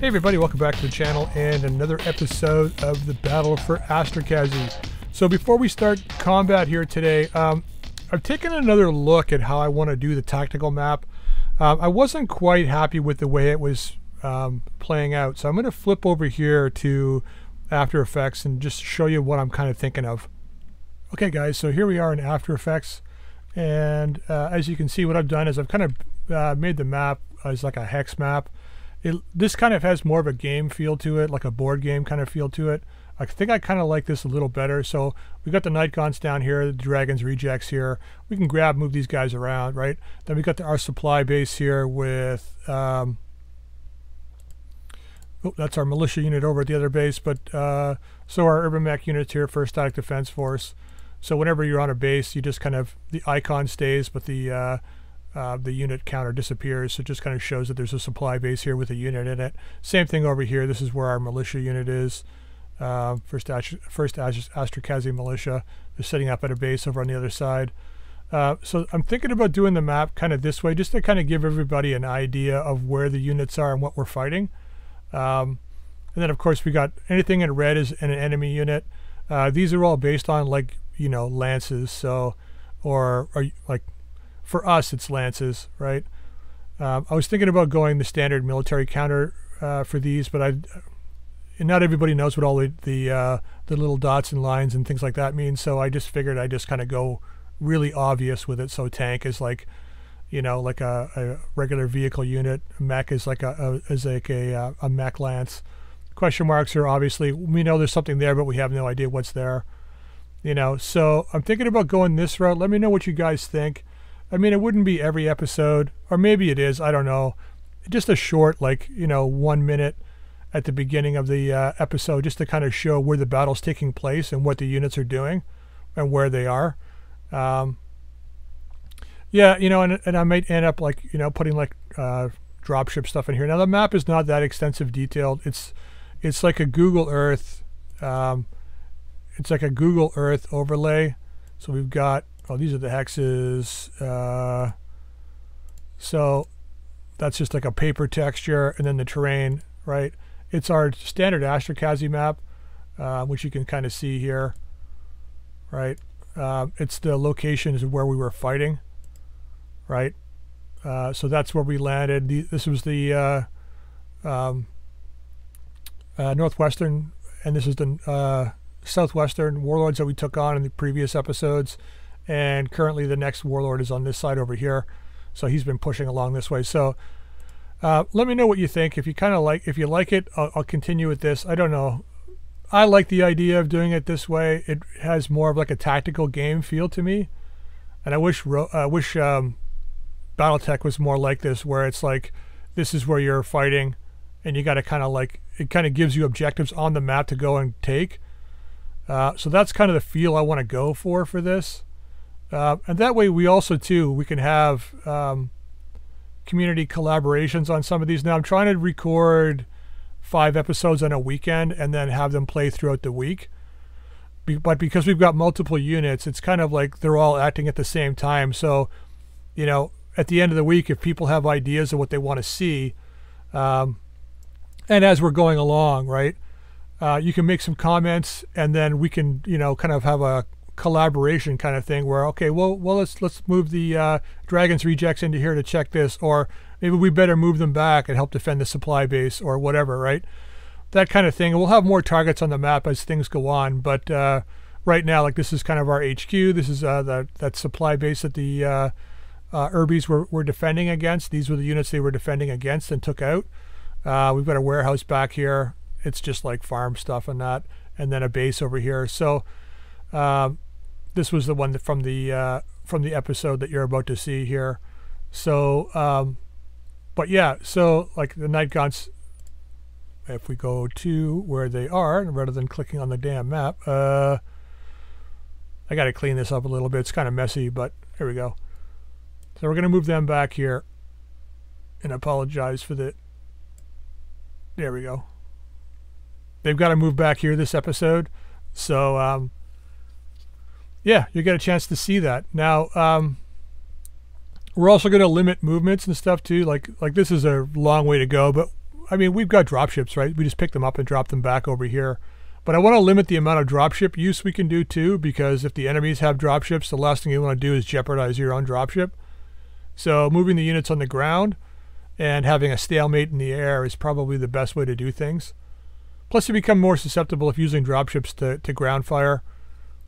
Hey everybody, welcome back to the channel and another episode of the Battle for Astrokaszy. So before we start combat here today, I've taken another look at how I want to do the tactical map. I wasn't quite happy with the way it was playing out, so I'm going to flip over here to After Effects and just show you what I'm kind of thinking of. Okay guys, so here we are in After Effects, and as you can see, what I've done is I've kind of made the map as like a hex map. This kind of has more of a game feel to it, like a board game kind of feel to it. I think I kind of like this a little better. So we've got the Nightgaunts down here, the Dragon's Rejects here. We can move these guys around, right? Then we've got our supply base here with... oh, that's our militia unit over at the other base. But so our urban mech units here for Static Defense Force. So whenever you're on a base, you just kind of, the icon stays, but the unit counter disappears. So it just kind of shows that there's a supply base here with a unit in it. Same thing over here. This is where our militia unit is. First Astrokaszy militia. They're setting up at a base over on the other side. So I'm thinking about doing the map kind of this way, just to kind of give everybody an idea of where the units are and what we're fighting. And then of course we got anything in red is an enemy unit. These are all based on, like, you know, lances. So, or like for us, it's lances, right? I was thinking about going the standard military counter for these, but and not everybody knows what all the little dots and lines and things like that mean. So I just figured I just kind of go really obvious with it. So tank is like, you know, like a regular vehicle unit. Mech is like a mech lance. Question marks are obviously, we know there's something there, but we have no idea what's there. You know, so I'm thinking about going this route. Let me know what you guys think. I mean, it wouldn't be every episode, or maybe it is, I don't know. Just a short, like, you know, 1 minute at the beginning of the episode, just to kind of show where the battle's taking place and what the units are doing and where they are. Yeah, you know, and I might end up, like, you know, putting like dropship stuff in here. Now the map is not that extensive detailed. It's like a Google Earth. It's like a Google Earth overlay. So we've got, oh, these are the hexes. So that's just like a paper texture, and then the terrain, right? It's our standard Astrokaszy map, which you can kind of see here, right? It's the locations of where we were fighting, right? So that's where we landed. This was the Northwestern, and this is the Southwestern warlords that we took on in the previous episodes. And currently the next warlord is on this side over here, so he's been pushing along this way. So let me know what you think. If you kind of like, if you like it, I'll continue with this. I don't know, I like the idea of doing it this way. It has more of like a tactical game feel to me, and I wish BattleTech was more like this, where it's like, this is where you're fighting, and you got to kind of like, it kind of gives you objectives on the map to go and take. So that's kind of the feel I want to go for this. And that way we also, too, we can have community collaborations on some of these. Now, I'm trying to record 5 episodes on a weekend and then have them play throughout the week. But because we've got multiple units, it's kind of like they're all acting at the same time. So, you know, at the end of the week, if people have ideas of what they want to see, and as we're going along, right, you can make some comments, and then we can, you know, kind of have a collaboration kind of thing where, okay, well let's move the Dragon's Rejects into here to check this, or maybe we better move them back and help defend the supply base or whatever, right? That kind of thing. We'll have more targets on the map as things go on, but right now, like, this is kind of our HQ. This is that supply base that the Urbies were defending against. These were the units they were defending against and took out. We've got a warehouse back here. It's just like farm stuff and that, and then a base over here. So this was the one that from the episode that you're about to see here. So, but yeah, so like the Nightgaunts, if we go to where they are, rather than clicking on the damn map, I got to clean this up a little bit. It's kind of messy, but here we go. So we're going to move them back here, and apologize for the, there we go. They've got to move back here this episode. So, yeah, you get a chance to see that. Now, we're also going to limit movements and stuff too. Like this is a long way to go, but I mean, we've got dropships, right? We just pick them up and drop them back over here. But I want to limit the amount of dropship use we can do too, because if the enemies have dropships, the last thing you want to do is jeopardize your own dropship. So moving the units on the ground and having a stalemate in the air is probably the best way to do things. Plus, you become more susceptible if using dropships to ground fire.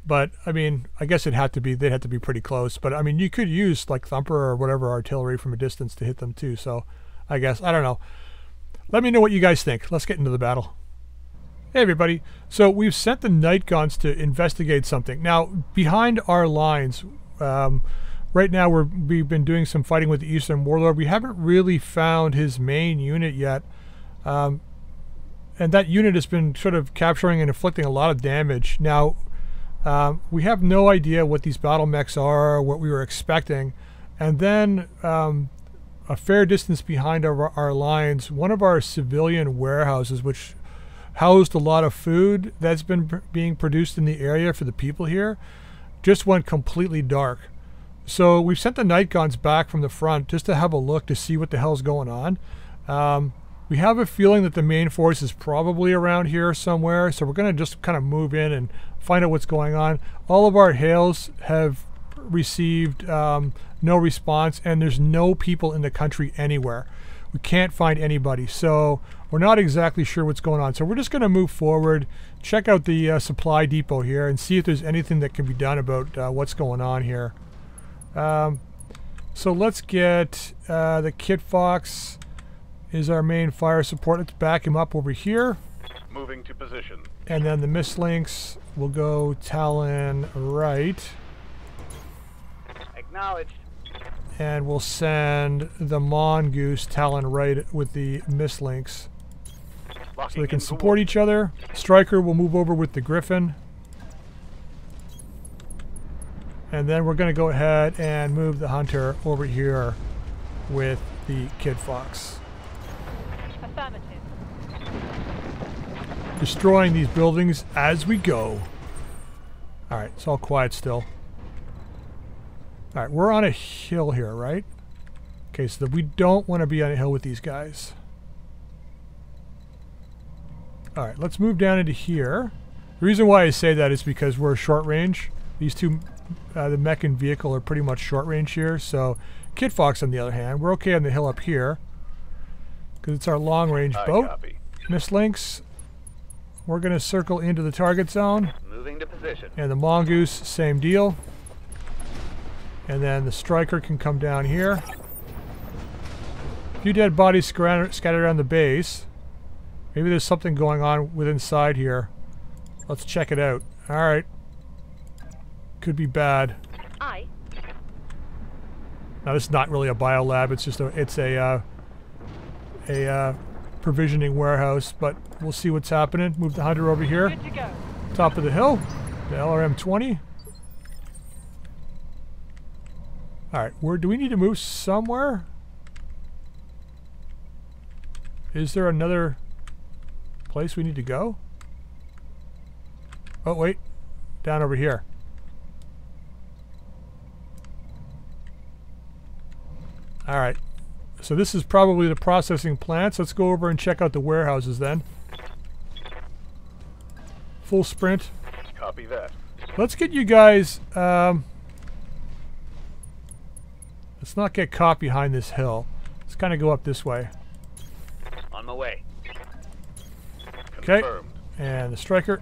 But, I mean, I guess it'd have to be, they'd have to be pretty close. But, I mean, you could use, like, Thumper or whatever artillery from a distance to hit them too. So, I guess, I don't know. Let me know what you guys think. Let's get into the battle. Hey, everybody. So, we've sent the night guns to investigate something. Now, behind our lines, right now we've been doing some fighting with the Eastern Warlord. We haven't really found his main unit yet. And that unit has been sort of capturing and inflicting a lot of damage. Now, we have no idea what these battle mechs are, what we were expecting. And then a fair distance behind our lines, one of our civilian warehouses, which housed a lot of food that's been being produced in the area for the people here, just went completely dark. So we've sent the night guns back from the front just to have a look to see what the hell's going on. We have a feeling that the main force is probably around here somewhere, so we're going to just kind of move in and find out what's going on. All of our hails have received no response, and there's no people in the country anywhere. We can't find anybody, so we're not exactly sure what's going on. So we're just going to move forward, check out the supply depot here, and see if there's anything that can be done about what's going on here. So let's get the Kit Fox. Is our main fire support. Let's back him up over here. Moving to position. And then the Mist Lynx will go Talon right. Acknowledged. And we'll send the Mongoose Talon right with the Mist Lynx. So they can support each other. Striker will move over with the Griffin. And then we're going to go ahead and move the Hunter over here with the Kid Fox. Destroying these buildings as we go. Alright, it's all quiet still. Alright, we're on a hill here, right? Okay, so we don't want to be on a hill with these guys. Alright, let's move down into here. The reason why I say that is because we're short range. These two, the mech and vehicle, are pretty much short range here. So, Kit Fox, on the other hand, we're okay on the hill up here. Because it's our long range boat. Mist Lynx. We're going to circle into the target zone. Moving to position. And the Mongoose, same deal. And then the Striker can come down here. A few dead bodies scattered around the base. Maybe there's something going on with inside here. Let's check it out. Alright. Could be bad. Now this is not really a biolab, it's just a provisioning warehouse, but we'll see what's happening. Move the Hunter over here. Good to go. Top of the hill. The LRM 20. Alright, where do we need to move somewhere? Is there another place we need to go? Oh, wait. Down over here. Alright. So this is probably the processing plants. Let's go over and check out the warehouses then. Full sprint. Copy that. Let's get you guys... let's not get caught behind this hill. Let's kind of go up this way. On my way. Okay. And the Striker.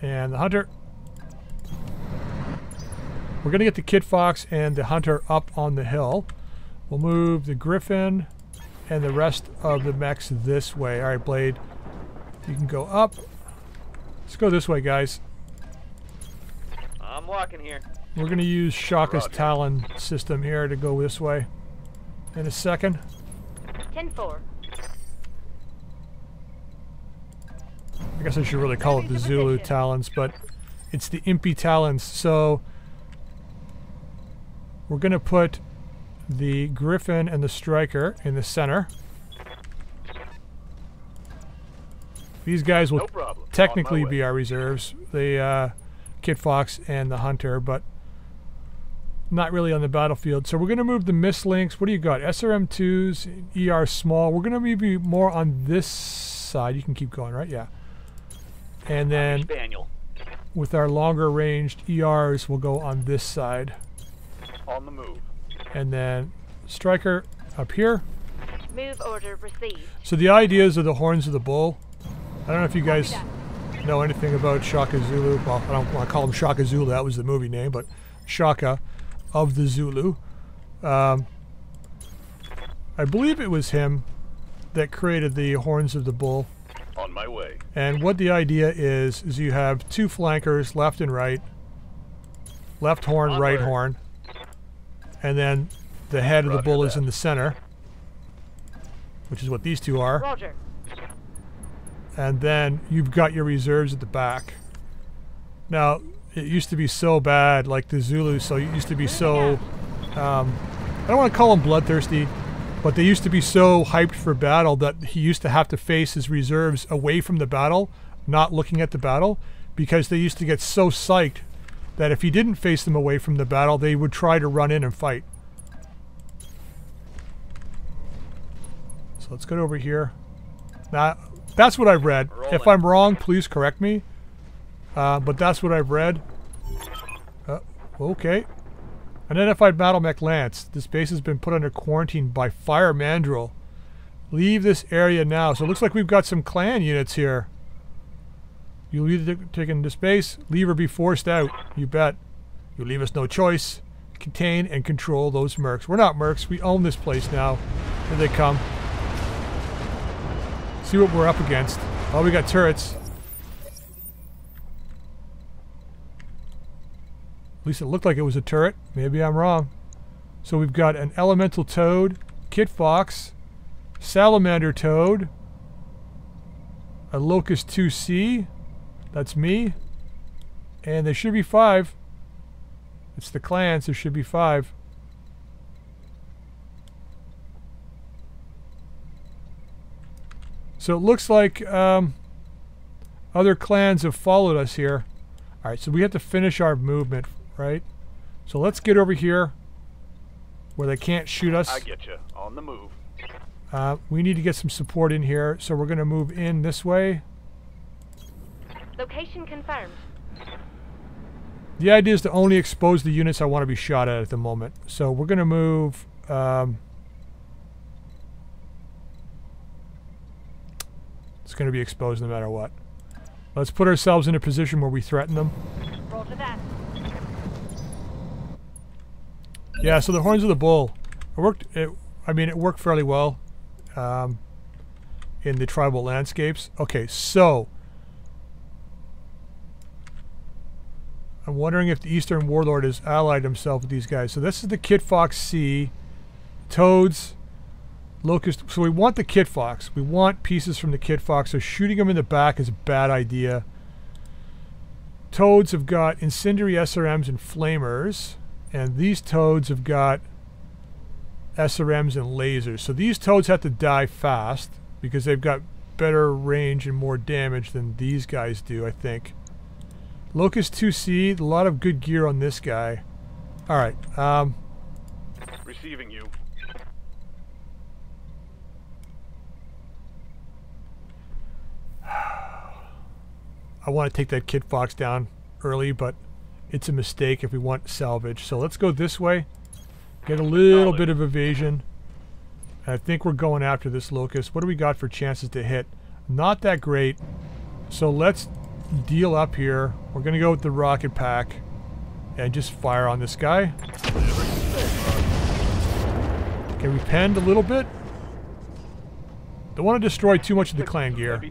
And the Hunter. We're going to get the Kit Fox and the Hunter up on the hill. We'll move the Griffin and the rest of the mechs this way. Alright, Blade. You can go up. Let's go this way, guys. I'm walking here. We're going to use Shaka's Talon system here to go this way in a second. 10-4. I guess I should really call it the Zulu Talons, but it's the Impy Talons, so... We're going to put the Griffin and the Striker in the center. These guys will technically be our reserves, the Kit Fox and the Hunter, but not really on the battlefield. So we're going to move the Mist Lynx. What do you got? SRM2s, ER small. We're going to maybe more on this side. You can keep going, right? Yeah. And then with our longer ranged ERs, we'll go on this side. On the move. And then Striker up here. Move order received. So the ideas are the horns of the bull. I don't know if you guys know anything about Shaka Zulu. Well, I don't want to call him Shaka Zulu. That was the movie name, but Shaka of the Zulu. I believe it was him that created the horns of the bull. On my way. And what the idea is you have two flankers, left and right. Left horn, right horn. And then the head of the bull is in the center, which is what these two are. Roger. And then you've got your reserves at the back. Now, it used to be so bad, like the Zulu, so it used to be so, I don't want to call him bloodthirsty, but they used to be so hyped for battle that he used to have to face his reserves away from the battle, not looking at the battle, because they used to get so psyched that if he didn't face them away from the battle, they would try to run in and fight. So let's get over here. Now, that's what I've read. Rolling. If I'm wrong, please correct me. But that's what I've read. Okay. Identified battle mech Lance. This base has been put under quarantine by Fire Mandrill. Leave this area now. So it looks like we've got some clan units here. You leave the taken to space. Leave or be forced out. You bet. You leave us no choice. Contain and control those mercs. We're not mercs. We own this place now. Here they come. See what we're up against. Oh, we got turrets. At least it looked like it was a turret. Maybe I'm wrong. So we've got an Elemental Toad, Kit Fox, Salamander Toad, a Locust 2C, that's me, and there should be 5. It's the clans, there should be 5. So it looks like other clans have followed us here. Alright, so we have to finish our movement. Right, so let's get over here where they can't shoot us. I get you on the move. We need to get some support in here, so we're going to move in this way. Location confirmed. The idea is to only expose the units I want to be shot at the moment. So we're going to move. It's going to be exposed no matter what. Let's put ourselves in a position where we threaten them. Roll to that. Yeah, so the horns of the bull, it worked fairly well in the tribal landscapes. Okay, so I'm wondering if the Eastern Warlord has allied himself with these guys. So this is the Kit Fox C, Toads, Locust. So we want the Kit Fox. We want pieces from the Kit Fox. So shooting them in the back is a bad idea. Toads have got incendiary SRMs and flamers. And these toads have got SRMs and lasers. So these toads have to die fast because they've got better range and more damage than these guys do, I think. Locust 2C, a lot of good gear on this guy. Alright. Receiving you. I want to take that Kid Fox down early, but it's a mistake if we want salvage. So let's go this way. Get a little bit of evasion. I think we're going after this Locust. What do we got for chances to hit? Not that great. So let's deal up here. We're going to go with the rocket pack and just fire on this guy. Okay, we penned a little bit. Don't want to destroy too much of the clan gear.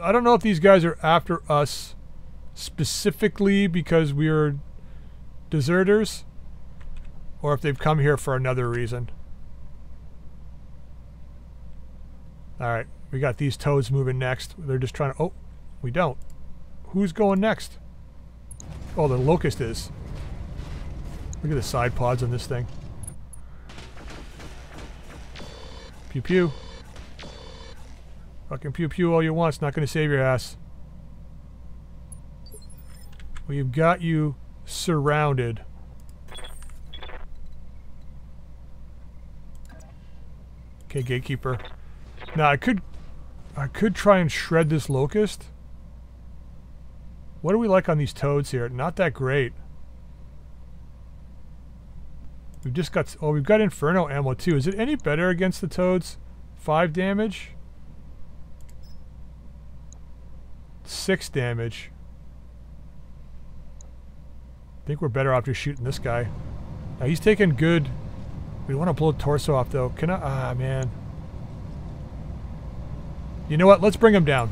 I don't know if these guys are after us specifically because we're deserters or if they've come here for another reason. Alright, we got these toads moving next. They're just trying to... Oh, we don't. Who's going next? Oh, the Locust is. Look at the side pods on this thing. Pew pew. Fucking pew pew all you want, it's not going to save your ass. We've got you surrounded. Okay, Gatekeeper. Now I could try and shred this Locust. What do we like on these Toads here? Not that great. We've just got, oh, we've got Inferno ammo too. Is it any better against the Toads? 5 damage. 6 damage. I think we're better off just shooting this guy. Now he's taking good. We want to blow torso off though. Can I? Ah, man. You know what? Let's bring him down.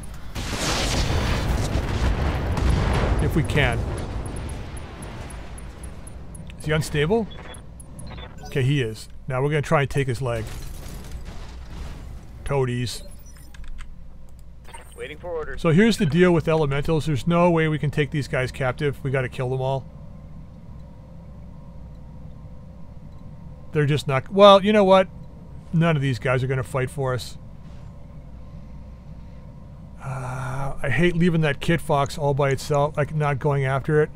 If we can. Is he unstable? Okay, he is. Now we're going to try and take his leg. Toadies. Waiting for orders. So here's the deal with elementals. There's no way we can take these guys captive. We got to kill them all. They're just not... Well, you know what? None of these guys are going to fight for us. I hate leaving that Kit Fox all by itself, like not going after it.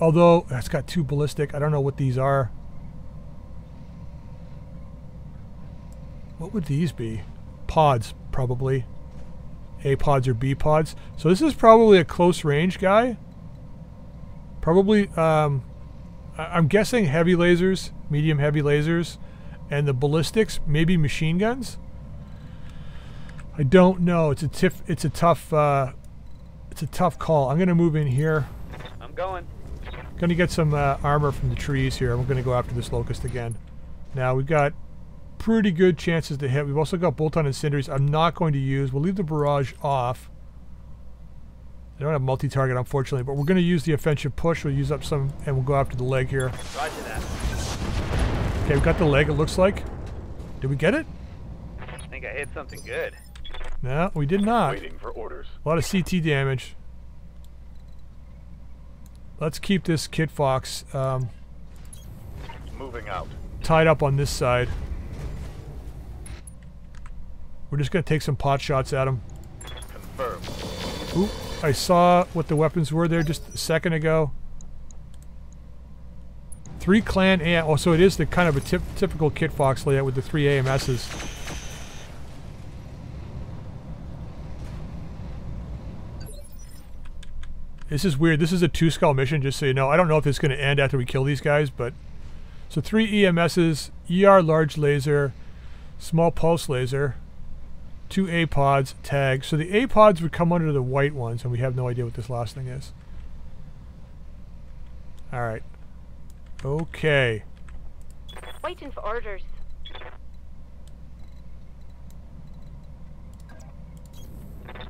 Although, it's got 2 ballistic. I don't know what these are. What would these be? Pods, probably. A pods or B pods. So this is probably a close range guy. Probably, I'm guessing heavy lasers, medium heavy lasers, and the ballistics, maybe machine guns. I don't know. It's a tough call. I'm gonna move in here. I'm going. Gonna get some armor from the trees here. I'm gonna go after this Locust again. Now we've got pretty good chances to hit. We've also got bolt-on incendiaries I'm not going to use. We'll leave the barrage off. I don't have multi-target, unfortunately, but we're going to use the offensive push. We'll use up some, and we'll go after the leg here. Roger that. Okay, we've got the leg, it looks like. Did we get it? I think I hit something good. No, we did not. Waiting for orders. A lot of CT damage. Let's keep this Kit Fox moving out. Tied up on this side. We're just going to take some pot shots at him. Confirmed. Oop, I saw what the weapons were there just a second ago. 3 clan AM. Oh, so it is the kind of a typical Kit Fox layout with the 3 AMSs. This is weird. This is a 2-skull mission, just so you know. I don't know if it's going to end after we kill these guys, but... So 3 EMSs, ER large laser, small pulse laser... 2 A-pods, TAG. So the A-pods would come under the white ones, and we have no idea what this last thing is. Alright. Okay. Waiting for orders.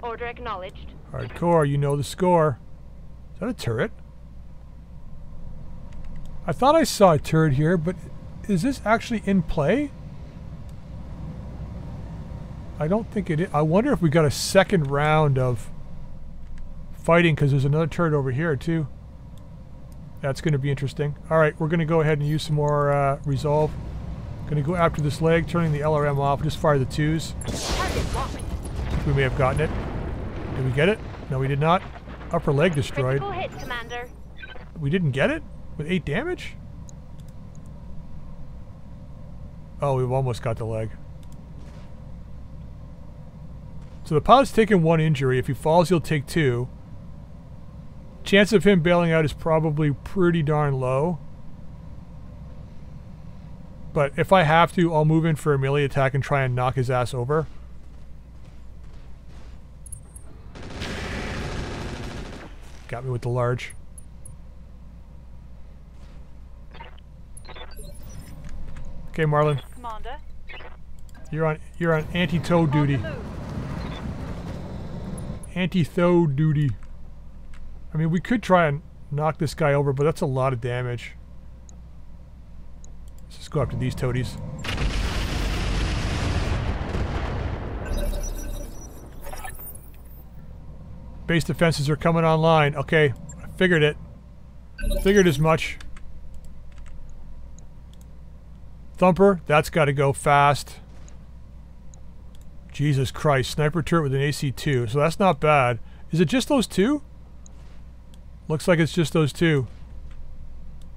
Order acknowledged. Hardcore, you know the score. Is that a turret? I thought I saw a turret here, but is this actually in play? I don't think it is. I wonder if we got a second round of fighting, because there's another turret over here too. That's going to be interesting. Alright, we're going to go ahead and use some more resolve. Going to go after this leg, turning the LRM off. Just fire the 2s. We may have gotten it. Did we get it? No, we did not. Upper leg destroyed. Critical hit, Commander. We didn't get it? With 8 damage? Oh, we've almost got the leg. So the pilot's taken 1 injury. If he falls, he'll take 2. Chance of him bailing out is probably pretty darn low. But if I have to, I'll move in for a melee attack and try and knock his ass over. Got me with the large. Okay, Marlin. Commander. You're on anti-toad duty. Anti-toad duty. I mean, we could try and knock this guy over, but that's a lot of damage. Let's just go after these toadies. Base defenses are coming online. Okay, I figured it. Figured as much. Thumper, that's got to go fast. Jesus Christ, sniper turret with an AC-2, so that's not bad. Is it just those 2? Looks like it's just those two.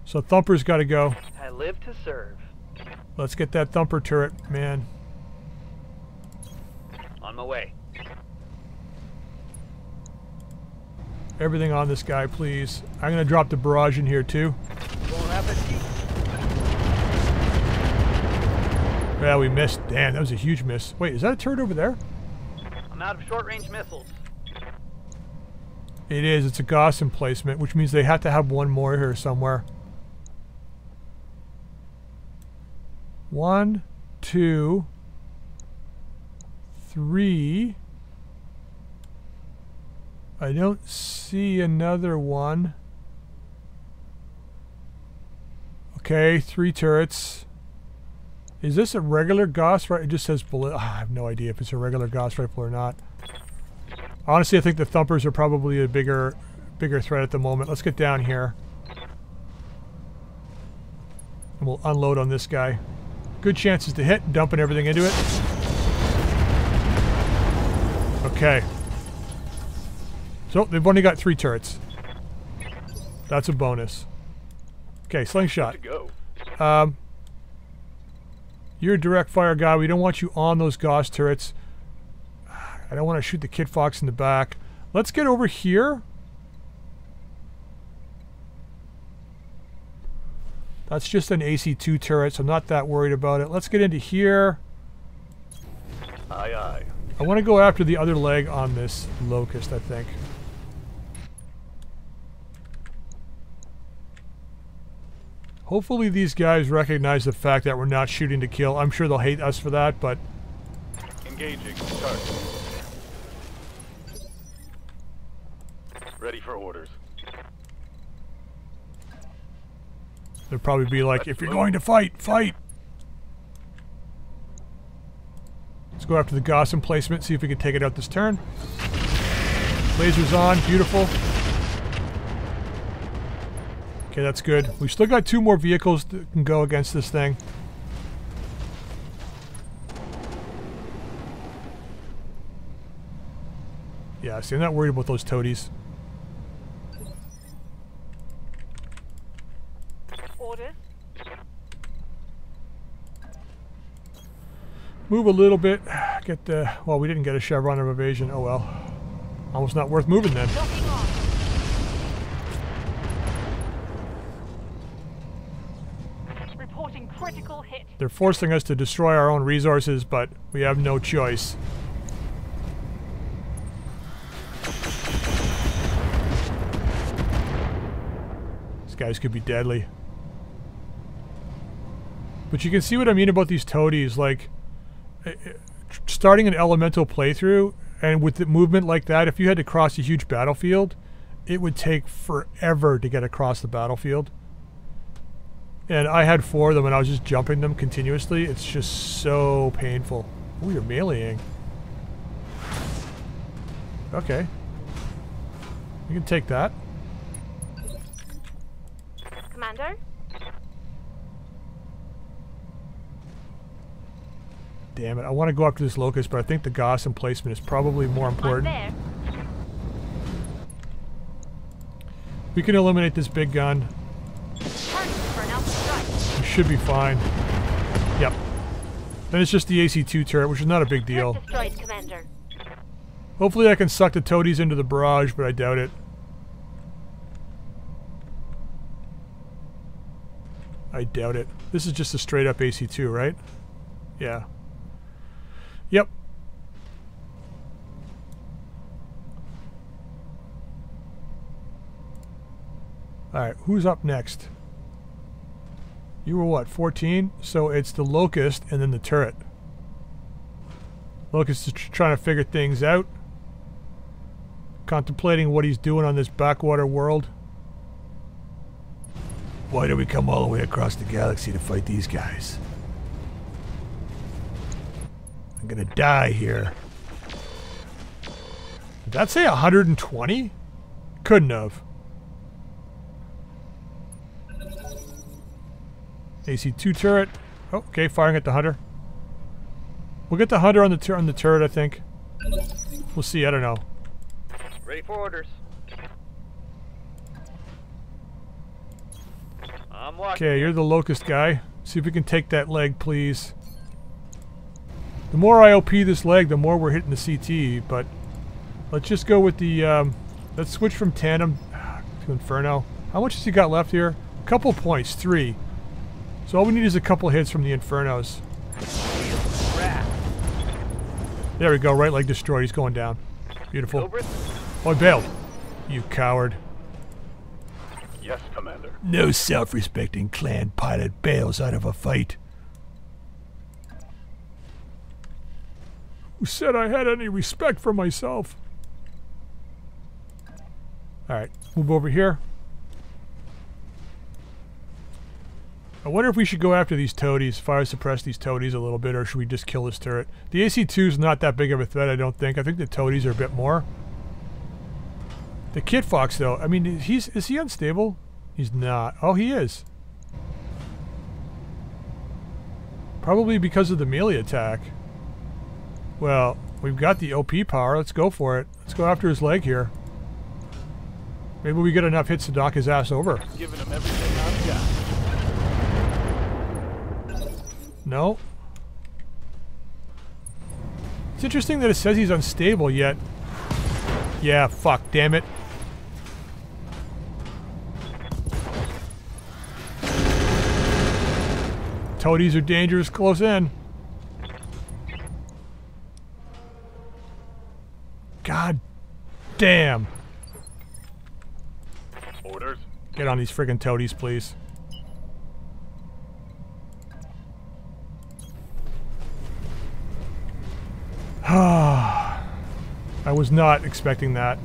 So Thumper's got to go. I live to serve. Let's get that Thumper turret, man. On my way. Everything on this guy, please. I'm going to drop the barrage in here, too. Yeah, we missed. Damn, that was a huge miss. Wait, is that a turret over there? I'm out of short-range missiles. It is. It's a Gauss emplacement, which means they have to have one more here somewhere. One, two, three... I don't see another one. Okay, three turrets. Is this a regular Gauss rifle? It just says bullet. Oh, I have no idea if it's a regular Gauss rifle or not. Honestly, I think the Thumpers are probably a bigger threat at the moment. Let's get down here. And we'll unload on this guy. Good chances to hit, dumping everything into it. Okay. So they've only got three turrets. That's a bonus. Okay, slingshot. You're a direct fire guy. We don't want you on those Gauss turrets. I don't want to shoot the Kit Fox in the back. Let's get over here. That's just an AC-2 turret, so I'm not that worried about it. Let's get into here. Aye, aye. I want to go after the other leg on this Locust, I think. Hopefully these guys recognize the fact that we're not shooting to kill. I'm sure they'll hate us for that, but... Engaging. Start. Ready for orders. They'll probably be like, if you're going to fight, fight! Let's go after the Gauss emplacement, see if we can take it out this turn. Laser's on, beautiful. Okay, that's good. We've still got two more vehicles that can go against this thing. Yeah, see, I'm not worried about those toadies. Order. Move a little bit. Get the... Well, we didn't get a chevron of evasion. Oh, well. Almost not worth moving then. Critical hit. They're forcing us to destroy our own resources, but we have no choice. These guys could be deadly. But you can see what I mean about these toadies. Like, starting an elemental playthrough, and with the movement like that, if you had to cross a huge battlefield, it would take forever to get across the battlefield. And I had four of them, and I was just jumping them continuously. It's just so painful. Ooh, you're meleeing. Okay. You can take that. Commander? Damn it, I want to go after this Locust, but I think the Gauss emplacement is probably more important. We can eliminate this big gun. Should be fine. Yep. Then it's just the AC-2 turret, which is not a big deal. Destroyed, Commander. Hopefully I can suck the toadies into the barrage, but I doubt it. I doubt it. This is just a straight-up AC-2, right? Yeah. Yep. Alright, who's up next? You were what, 14? So it's the Locust and then the turret. Locust is trying to figure things out. Contemplating what he's doing on this backwater world. Why did we come all the way across the galaxy to fight these guys? I'm gonna die here. Did that say 120? Couldn't have. AC-2 turret. Oh, okay, firing at the Hunter. We'll get the Hunter on the turret, I think. We'll see, I don't know. Ready for orders. Okay, you're the locust guy. See if we can take that leg, please. The more I OP this leg, the more we're hitting the CT, but let's just go with the, let's switch from tandem to Inferno. How much has he got left here? A couple points, 3. So all we need is a couple hits from the Infernos. There we go, right leg destroyed, he's going down. Beautiful. Oh, I bailed. You coward. Yes, Commander. No self-respecting clan pilot bails out of a fight. Who said I had any respect for myself? Alright, move over here. I wonder if we should go after these toadies, fire suppress these toadies a little bit, or should we just kill this turret? The AC-2 is not that big of a threat, I don't think. I think the toadies are a bit more. The Kit Fox, though, I mean, is he unstable? He's not. Oh, he is. Probably because of the melee attack. Well, we've got the OP power. Let's go for it. Let's go after his leg here. Maybe we get enough hits to knock his ass over. Giving him everything I've got. No. It's interesting that it says he's unstable yet. Yeah, fuck, damn it. Toadies are dangerous close in. God damn. Orders. Get on these friggin' toadies, please. I was not expecting that.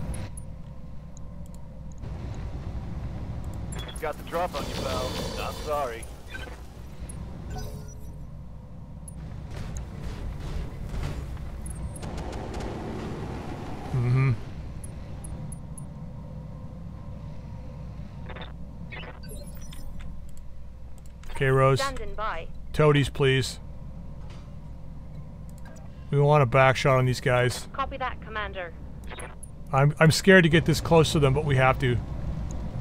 Got the drop on you, pal. Not sorry. Mm-hmm. Okay, Rose. Toadies, please. We want a back shot on these guys. Copy that, Commander. I'm scared to get this close to them, but we have to.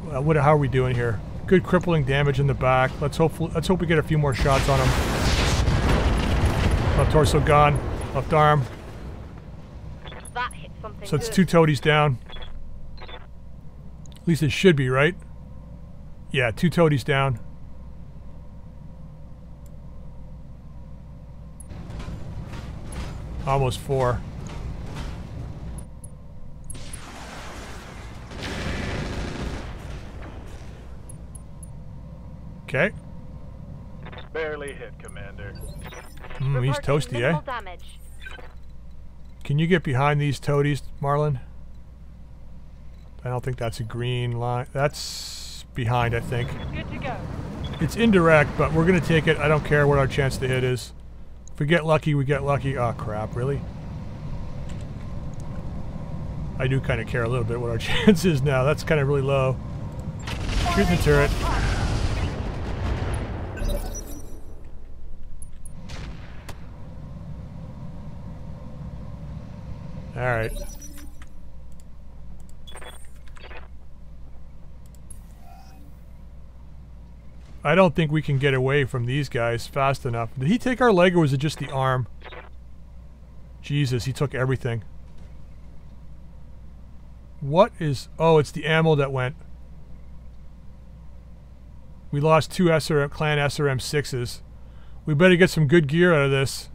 How are we doing here? Good crippling damage in the back. Let's hope we get a few more shots on them. Left torso gone. Left arm. That hit something. So it's 2 toadies down. At least it should be, right? Yeah, 2 toadies down. Almost 4. Okay. Barely hit, Commander. He's toasty, eh? Damage. Can you get behind these toadies, Marlin? I don't think that's a green line. That's behind, I think. Good to go. It's indirect, but we're going to take it. I don't care what our chance to hit is. If we get lucky, we get lucky. Oh crap, really? I do kind of care a little bit what our chance is now. That's kind of really low. Shooting the turret. Alright. I don't think we can get away from these guys fast enough. Did he take our leg or was it just the arm? Jesus, he took everything. What is... Oh, it's the ammo that went. We lost 2 SRM, clan SRM 6s. We better get some good gear out of this.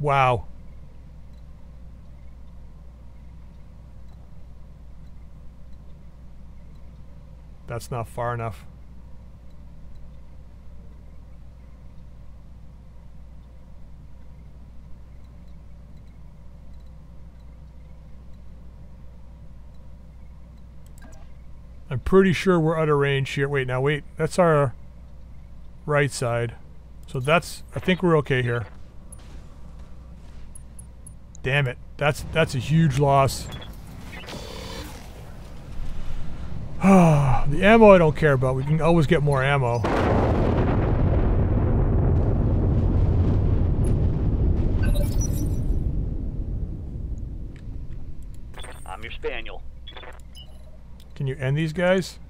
Wow. That's not far enough. I'm pretty sure we're out of range here. Wait, now wait. That's our right side. So that's... I think we're okay here. Damn it. That's a huge loss. The ammo I don't care about. We can always get more ammo. I'm your spaniel. Can you end these guys?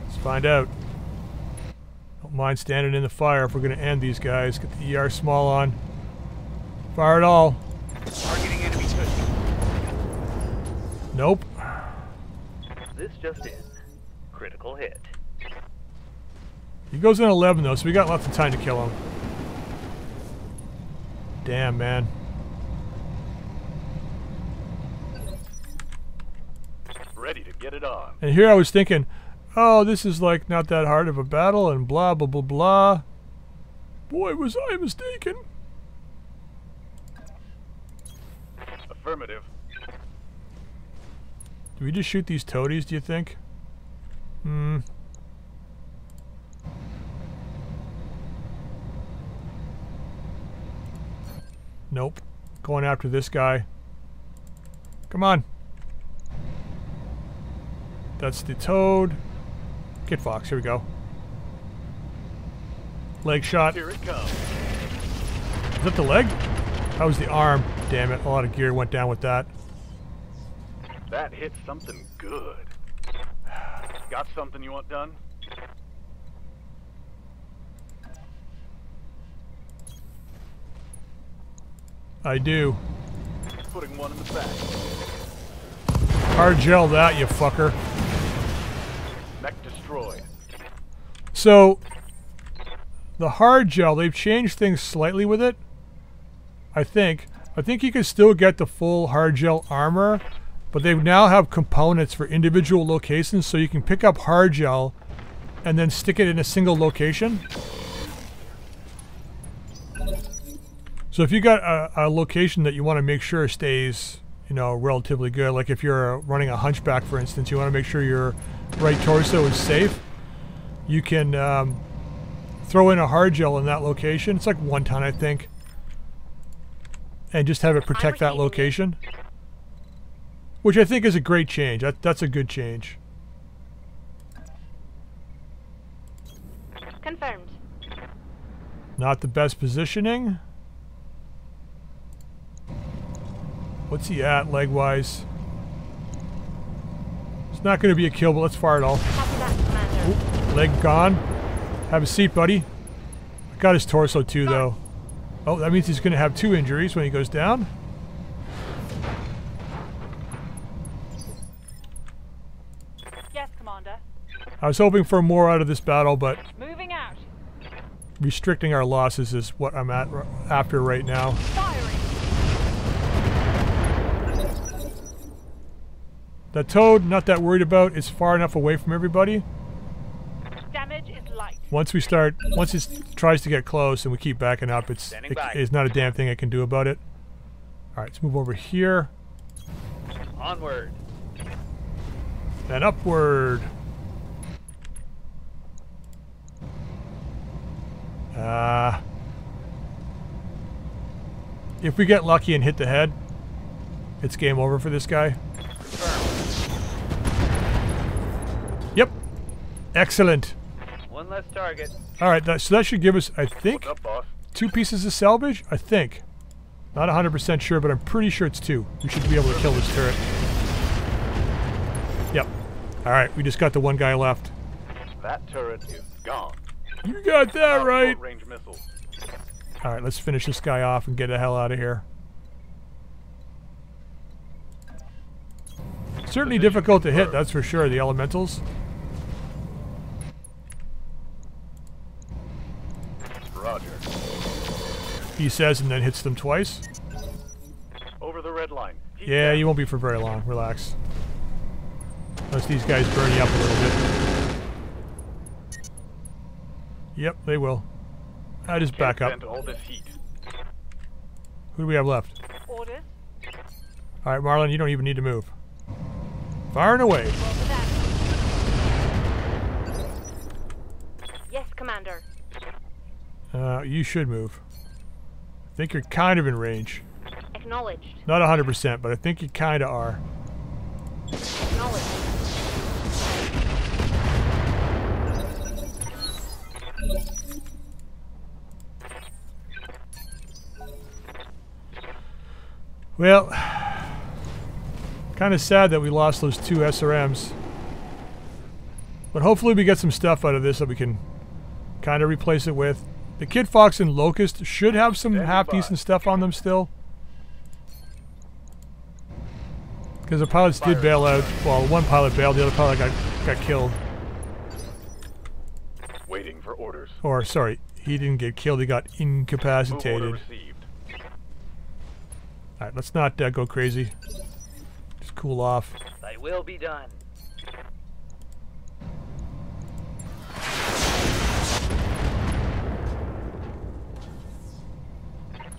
Let's find out. Don't mind standing in the fire if we're going to end these guys. Get the ER small on. Fire it all. Targeting enemies. Nope. This just in. Critical hit. He goes in 11 though, so we got lots of time to kill him. Damn, man. Ready to get it on. And here I was thinking, oh, this is like not that hard of a battle and blah blah blah blah. Boy, was I mistaken. Affirmative. Do we just shoot these toadies, do you think? Hmm. Nope. Going after this guy. Come on. That's the toad. Kit Fox, here we go. Leg shot. Here it comes. Is that the leg? That was the arm. Damn it, a lot of gear went down with that. That hit something good. Got something you want done? I do. Putting one in the back. Hard gel that, you fucker. Mech destroyed. So, the hard gel, they've changed things slightly with it. I think. I think you can still get the full hard gel armor, but they now have components for individual locations, so you can pick up hard gel and then stick it in a single location. So if you got a location that you want to make sure stays, you know, relatively good, like if you're running a hunchback, for instance, you want to make sure your right torso is safe, you can throw in a hard gel in that location. It's like one ton, I think, and just have it protect that location, which I think is a great change. That's a good change. Confirmed. Not the best positioning. What's he at, leg-wise? It's not going to be a kill, but let's fire it all. Ooh, leg gone. Have a seat, buddy. I got his torso, too, though. Oh, that means he's going to have two injuries when he goes down. Yes, Commander. I was hoping for more out of this battle, but... Moving out. Restricting our losses is what I'm after right now. Firing. That toad, not that worried about. It's far enough away from everybody. Damage is light. Once it tries to get close and we keep backing up, it's not a damn thing I can do about it. All right, let's move over here. Onward. And upward. If we get lucky and hit the head, it's game over for this guy. Yep. Excellent. One less target. All right, so that should give us, I think, two pieces of salvage. I think. Not 100% sure, but I'm pretty sure it's two. We should be able to kill this turret. Yep. All right, we just got the one guy left. That turret is gone. You got that right. Range missile. All right, let's finish this guy off and get the hell out of here. Certainly difficult to hit, that's for sure, the elementals. Roger. He says and then hits them twice. Over the red line. Yeah, you won't be for very long. Relax. Unless these guys burn you up a little bit. Yep, they will. I just back up. Who do we have left? Orders. All right, Marlon, you don't even need to move. Far and away. Yes, Commander. You should move. I think you're kind of in range. Acknowledged. Not 100%, but I think you kind of are. Acknowledged. Well, kind of sad that we lost those two SRMs. But hopefully we get some stuff out of this that we can kind of replace it with. The Kit Fox and Locust should have some half-decent and stuff on them still. Because the pilots did bail out. Well, one pilot bailed, the other pilot got killed. Waiting for orders. Or, sorry, he didn't get killed, he got incapacitated. Alright, let's not go crazy. Just cool off. They will be done.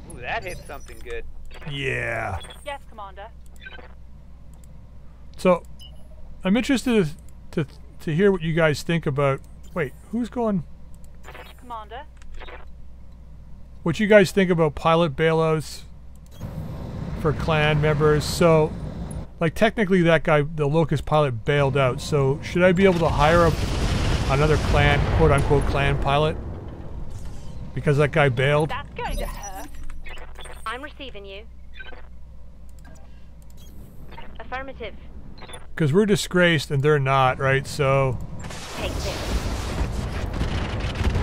Ooh, that hit something good. Yeah. Yes, Commander. So, I'm interested to hear what you guys think about. Wait, who's going? Commander. What you guys think about pilot bailouts for clan members. So, like, technically that guy, the Locust pilot, bailed out. So should I be able to hire another clan, quote unquote clan pilot, because that guy bailed? That's going to hurt. I'm receiving you. Affirmative. Because we're disgraced and they're not, right? So take this.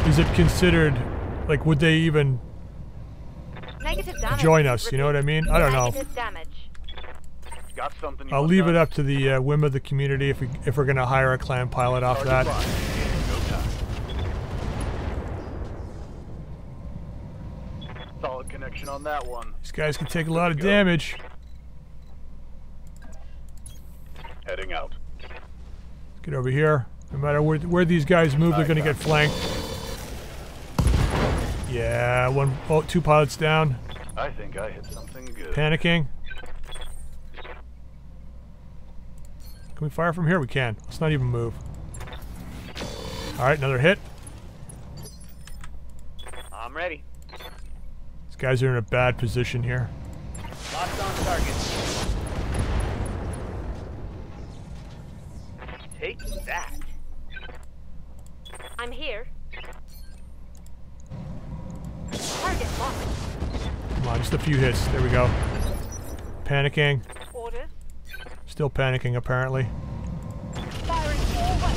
Is it considered, like, would they even join us, you know what I mean? I don't know. Got something. I'll leave it up to the whim of the community if we're gonna hire a clan pilot off that. Solid connection on that one. These guys can take a lot of damage. Heading out. Let's get over here. No matter where these guys move, they're gonna get flanked. Yeah, two pilots down. I think I hit something good. Panicking. Can we fire from here? We can. Let's not even move. Alright, another hit. I'm ready. These guys are in a bad position here. Locked on target. Take that. I'm here. Target locked. Come on, just a few hits. There we go. Panicking. Order. Still panicking, apparently. Firing forward.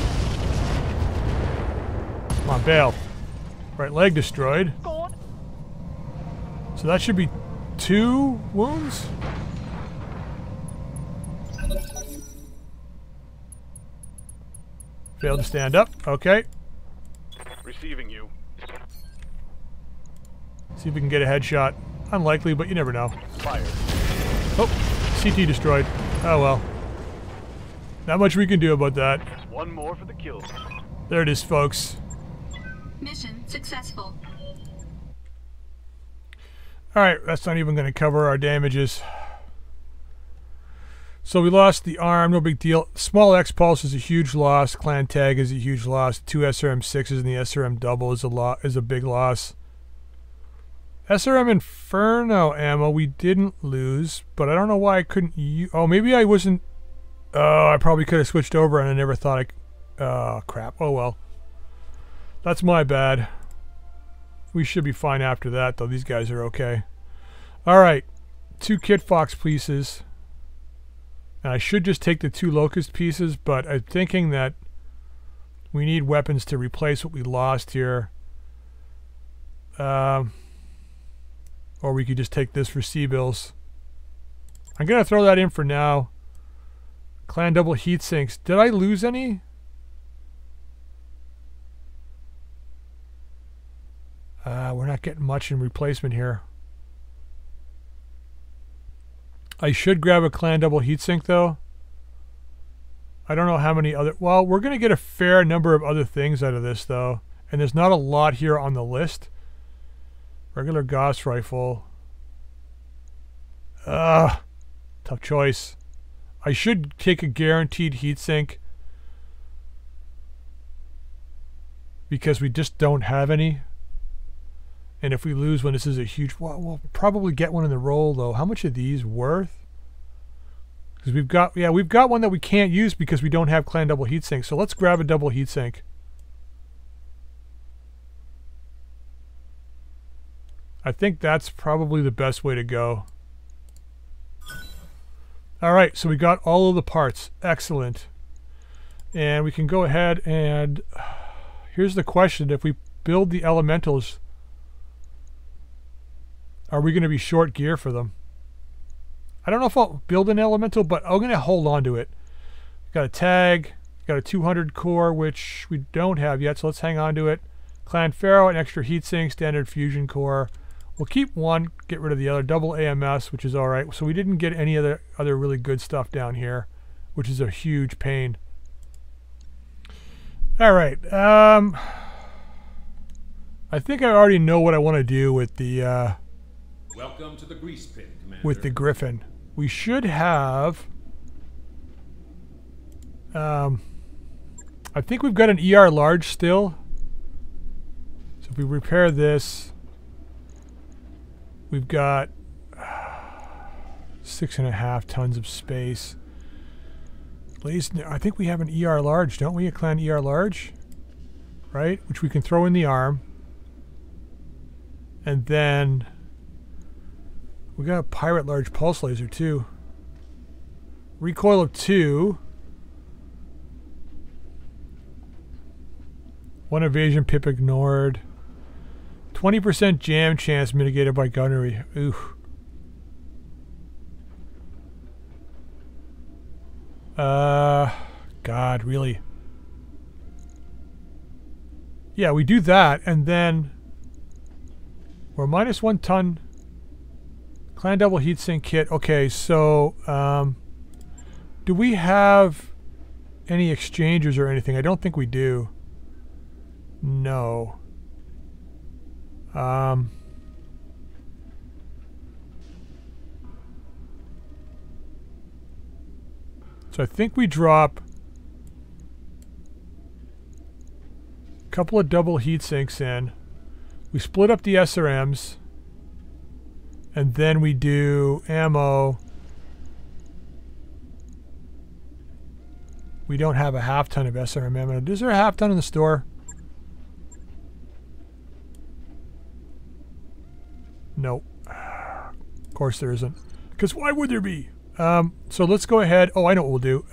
Come on, bail. Right leg destroyed. Scored. So that should be 2 wounds? Failed to stand up. Okay. Receiving you. See if we can get a headshot. Unlikely, but you never know. Fire. Oh, CT destroyed. Oh well. Not much we can do about that. One more for the kill. There it is, folks. Mission successful. Alright, that's not even going to cover our damages. So we lost the arm, no big deal. Small X-Pulse is a huge loss. Clan Tag is a huge loss. 2 SRM-6s and the SRM double is a big loss. SRM Inferno ammo we didn't lose, but I don't know why I couldn't use... Oh, maybe I wasn't... Oh, I probably could have switched over and I never thought I... Oh, crap. Oh, well. That's my bad. We should be fine after that, though. These guys are okay. Alright. 2 Kit Fox pieces. And I should just take the 2 Locust pieces, but I'm thinking that we need weapons to replace what we lost here. Or we could just take this for C-bills. I'm going to throw that in for now. Clan double heat sinks. Did I lose any? We're not getting much in replacement here. I should grab a clan double heat sink though. I don't know how many other... Well, we're going to get a fair number of other things out of this though. And there's not a lot here on the list. Regular Gauss rifle. Tough choice. I should take a guaranteed heatsink because we just don't have any. And if we lose one, this is a huge... Well, we'll probably get one in the roll though. How much are these worth? Because we've got... Yeah, we've got one that we can't use because we don't have clan double heatsink. So let's grab a double heatsink. I think that's probably the best way to go. All right, so we got all of the parts. Excellent. And we can go ahead and here's the question. If we build the elementals, are we going to be short gear for them? I don't know if I'll build an elemental, but I'm going to hold on to it. Got a tag, got a 200 core, which we don't have yet, so let's hang on to it. Clan Ferro, an extra heatsink, standard fusion core. We'll keep one, get rid of the other. Double AMS, which is all right. So we didn't get any of the other really good stuff down here, which is a huge pain. All right. I think I already know what I want to do with the... Welcome to the grease pit, Commander. With the Griffin. We should have... I think we've got an ER large still. So if we repair this... We've got 6.5 tons of space. At least, I think we have an ER large, don't we? A clan ER large, right? Which we can throw in the arm. And then we got a pirate large pulse laser too. Recoil of 2. 1 evasion pip ignored. 20% jam chance mitigated by gunnery. Oof. God, really? Yeah, we do that, and then we're minus 1 ton. Clan double heatsink kit. Okay, so do we have any exchangers or anything? I don't think we do. No. So I think we drop a couple of double heat sinks in. We split up the SRMs, and then we do ammo. We don't have a 1/2 ton of SRM ammo. Is there a 1/2 ton in the store? No, of course there isn't, because why would there be? So let's go ahead. Oh, I know what we'll do.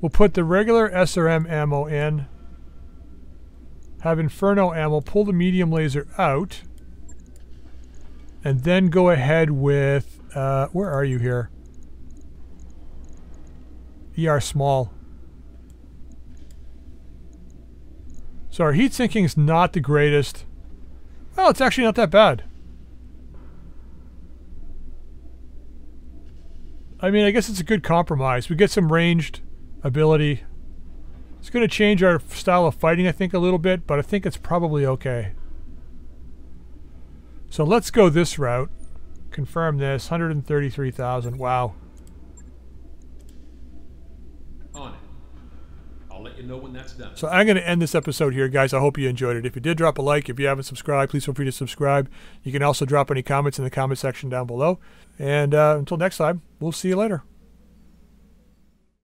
We'll put the regular SRM ammo in, have Inferno ammo, pull the medium laser out, and then go ahead with, where are you here? ER small. So our heat sinking is not the greatest. Well, it's actually not that bad. I mean, I guess it's a good compromise. We get some ranged ability. It's going to change our style of fighting, I think, a little bit, but I think it's probably okay. So let's go this route. Confirm this. 133,000. Wow. On it. I'll let you know when that's done. So I'm going to end this episode here, guys. I hope you enjoyed it. If you did, drop a like. If you haven't subscribed, please feel free to subscribe. You can also drop any comments in the comment section down below. And until next time, we'll see you later.